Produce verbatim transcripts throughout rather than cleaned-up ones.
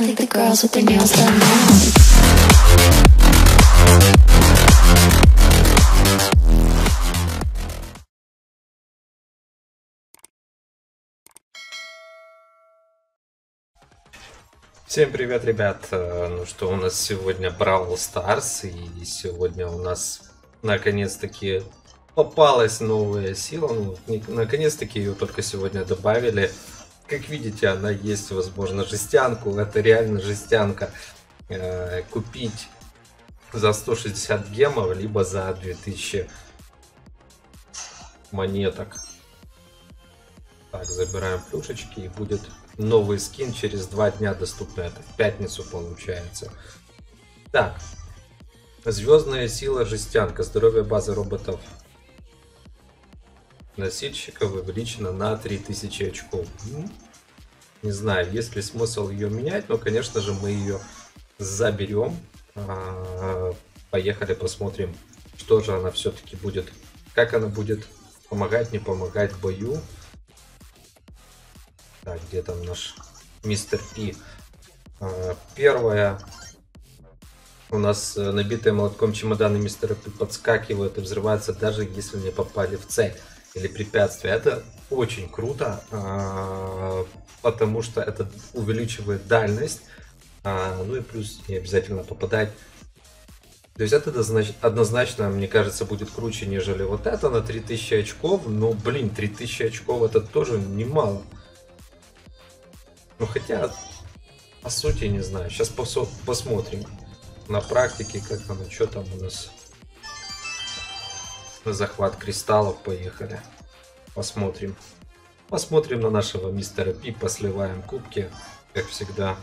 I think the girls with their nails done now. Всем привет, ребят! Ну что, у нас сегодня Brawl Stars, и сегодня у нас наконец-таки попалась новая сила. Ну, наконец-таки ее только сегодня добавили. Как видите, она есть, возможно, жестянку. Это реально жестянка. Купить за сто шестьдесят гемов, либо за две тысячи монеток. Так, забираем плюшечки, и будет новый скин через два дня доступно. Это в пятницу получается. Так. Звездная сила жестянка. Здоровье базы роботов носильщиков увеличено на три тысячи очков. Не знаю, есть ли смысл ее менять, но, конечно же, мы ее заберем. Поехали, посмотрим, что же она все-таки будет. Как она будет помогать, не помогать в бою. Так, где там наш мистер Пи? Первое. У нас набитые молотком чемоданы мистера Пи подскакивают и взрываются, даже если не попали в цель или препятствие. Это очень круто, потому что это увеличивает дальность. Ну и плюс не обязательно попадать. То есть это однозначно, мне кажется, будет круче, нежели вот это на три тысячи очков. Но, блин, три тысячи очков это тоже немало. Ну хотя, по сути, не знаю. Сейчас посмотрим на практике, как оно, что там у нас. На захват кристаллов поехали. Посмотрим. Посмотрим на нашего мистера Пи, посливаем кубки, как всегда.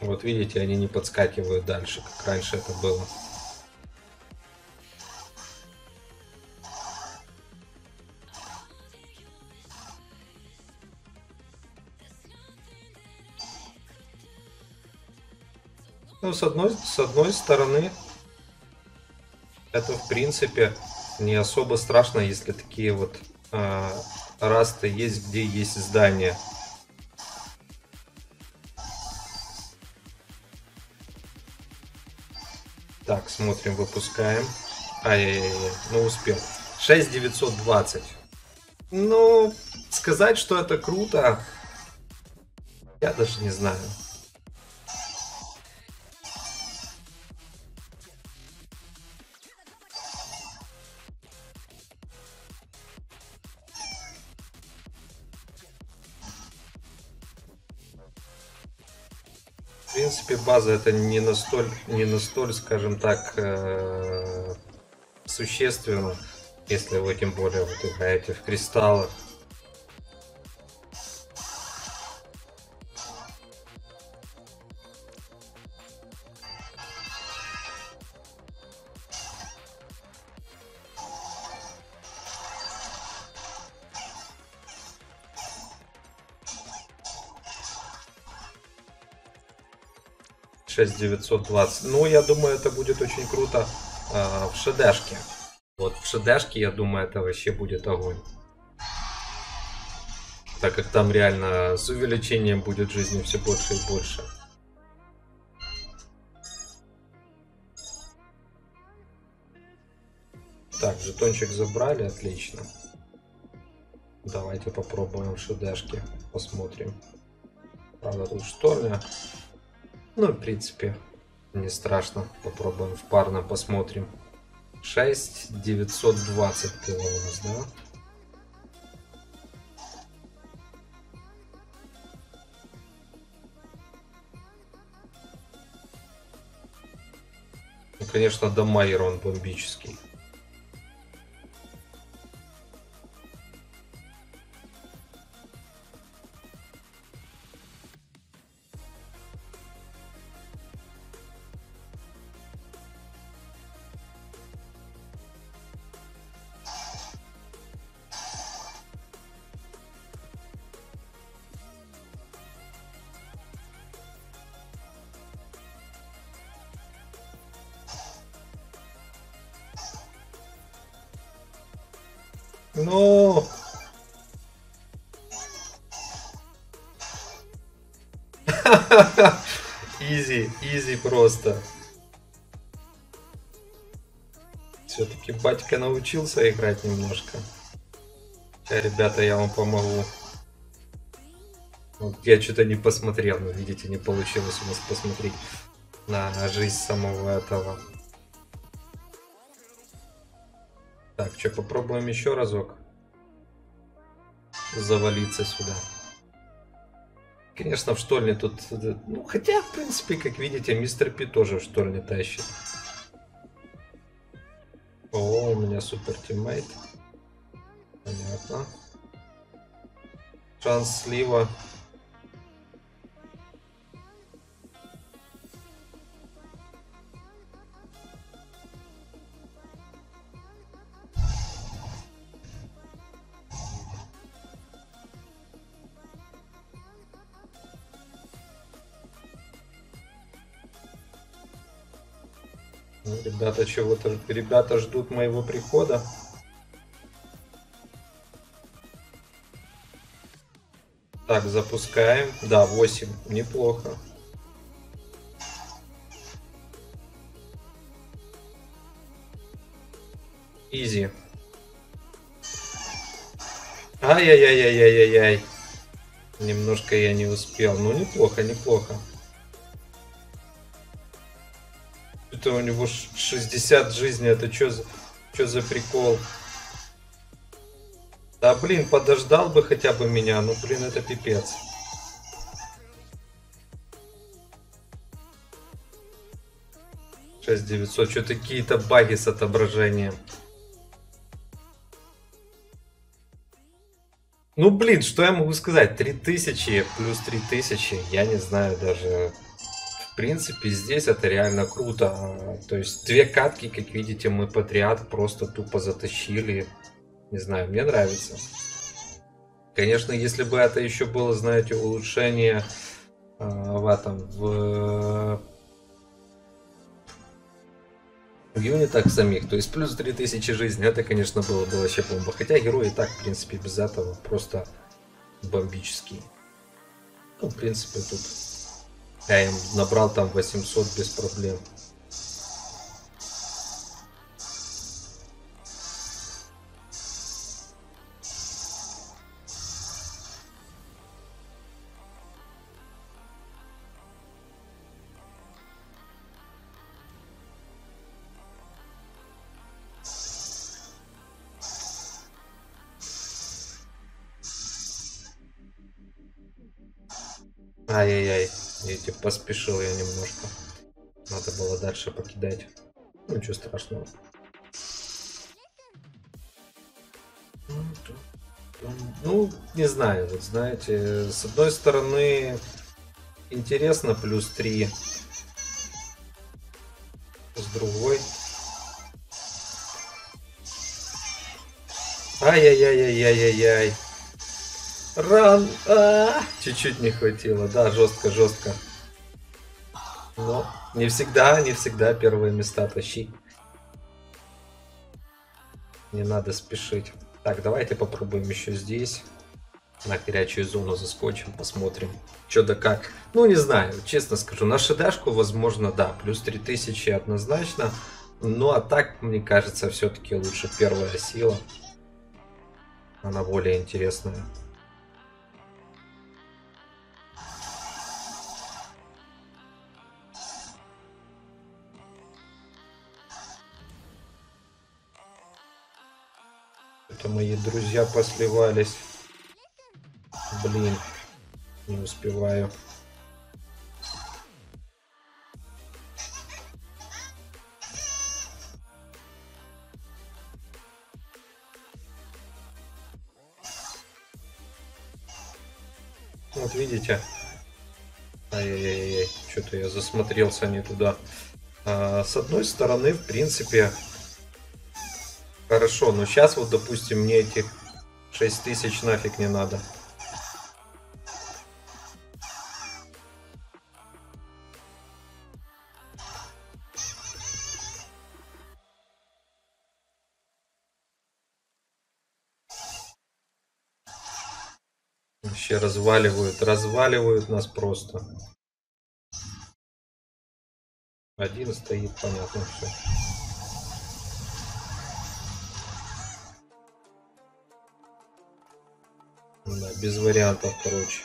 Вот видите, они не подскакивают дальше, как раньше это было. Ну, с одной, с одной стороны, это, в принципе, не особо страшно, если такие вот э, расты есть, где есть здания. Так, смотрим, выпускаем. Ай-яй-яй, ну успел. шесть тысяч девятьсот двадцать. Ну, сказать, что это круто, я даже не знаю. В принципе, база это не настоль, не настоль, скажем так, э-э существенно, если вы тем более вот играете в кристаллах. шесть тысяч девятьсот двадцать. Ну, я думаю, это будет очень круто э, в шедешке. Вот в шедешке, я думаю, это вообще будет огонь. Так как там реально с увеличением будет жизни все больше и больше. Так, жетончик забрали, отлично. Давайте попробуем в шедешке, посмотрим. Правда, тут шторня. Ну, в принципе, не страшно. Попробуем в парном, посмотрим. шесть тысяч девятьсот двадцать было у нас, да? Ну, конечно, дамагер он бомбический. Ну, Изи, изи просто. Все-таки батька научился играть немножко. Сейчас, ребята, я вам помогу. Вот я что-то не посмотрел, но видите, не получилось у нас посмотреть на жизнь самого этого. Так, что, попробуем еще разок завалиться сюда. Конечно, в штольне тут... Ну, хотя, в принципе, как видите, мистер Пи тоже в штольне тащит. О, у меня супер тиммейт. Понятно. Шанс слива. Ребята чего-то, ребята ждут моего прихода. Так, запускаем. Да, восемь. Неплохо. Изи. Ай-яй-яй-яй-яй-яй-яй. Немножко я не успел. Ну, неплохо, неплохо. У него шестьдесят жизни, это чё за, чё за прикол? Да блин, подождал бы хотя бы меня, ну блин, это пипец. шесть тысяч девятьсот, что такие-то баги с отображением? Ну блин, что я могу сказать, три тысячи плюс три тысячи, я не знаю даже... В принципе, здесь это реально круто. То есть, две катки, как видите, мы подряд просто тупо затащили. Не знаю, мне нравится. Конечно, если бы это еще было, знаете, улучшение э, в этом, в, в юнитах самих. То есть, плюс три тысячи жизни, это, конечно, было бы вообще бомба. Хотя, герой и так, в принципе, без этого просто бомбический. Ну, в принципе, тут... Я им набрал там восемьсот без проблем. Ай-яй-яй. Видите, поспешил я немножко. Надо было дальше покидать. Ну, ничего страшного. Ну, не знаю. Вот, знаете, с одной стороны, интересно, плюс три. С другой... Ай-яй-яй-яй-яй-яй-яй. Ран! Чуть-чуть не хватило, да, жестко, жестко. Но не всегда, не всегда первые места тащи. Не надо спешить. Так, давайте попробуем еще здесь. На горячую зону заскочим, посмотрим, что да как. Ну, не знаю, честно скажу, на шедашку, возможно, да, плюс три тысячи однозначно. Ну, а так, мне кажется, все-таки лучше первая сила. Она более интересная. Мои друзья посливались. Блин, не успеваю. Вот видите. Ай-яй-яй-яй, что-то я засмотрелся не туда. А, с одной стороны, в принципе... Хорошо, но сейчас вот, допустим, мне этих шесть тысяч нафиг не надо. Вообще разваливают, разваливают нас просто. Один стоит, понятно, все. Да, без вариантов, короче.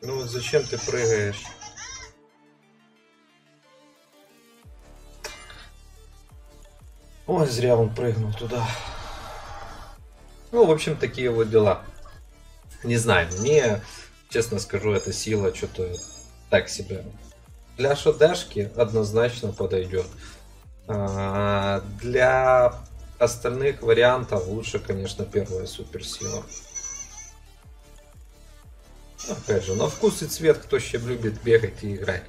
Ну вот зачем ты прыгаешь? Ой, зря он прыгнул туда. Ну, в общем, такие вот дела. Не знаю, мне, честно скажу, эта сила что-то так себе. Для шодешки однозначно подойдет. А для остальных вариантов лучше, конечно, первая суперсила. Опять же, на вкус и цвет, кто еще любит бегать и играть.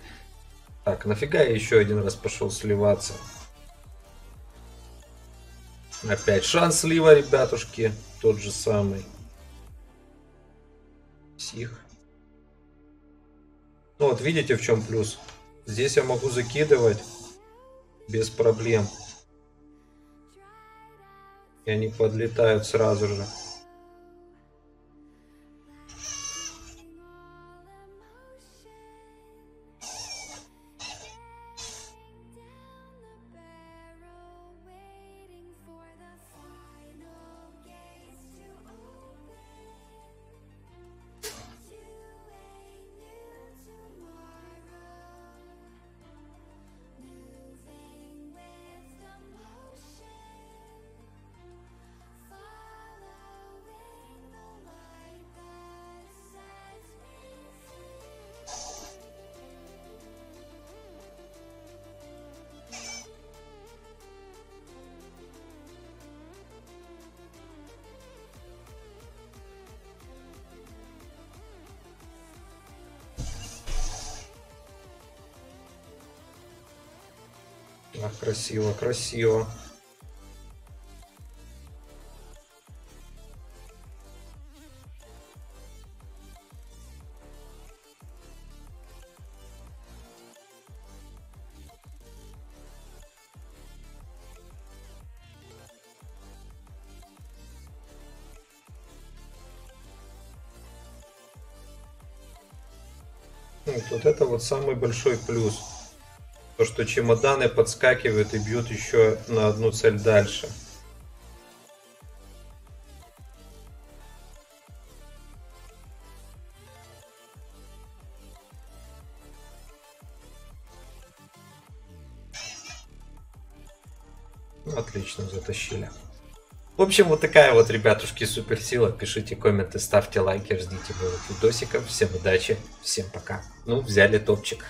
Так, нафига я еще один раз пошел сливаться? Опять шанс слива, ребятушки, тот же самый. Псих. Ну вот видите, в чем плюс. Здесь я могу закидывать без проблем. И они подлетают сразу же. Ах, красиво, красиво. Вот, вот это вот самый большой плюс. То, что чемоданы подскакивают и бьют еще на одну цель дальше. Отлично, затащили. В общем, вот такая вот, ребятушки, суперсила. Пишите комменты, ставьте лайки, ждите новых видосиков. Всем удачи, всем пока. Ну, взяли топчик.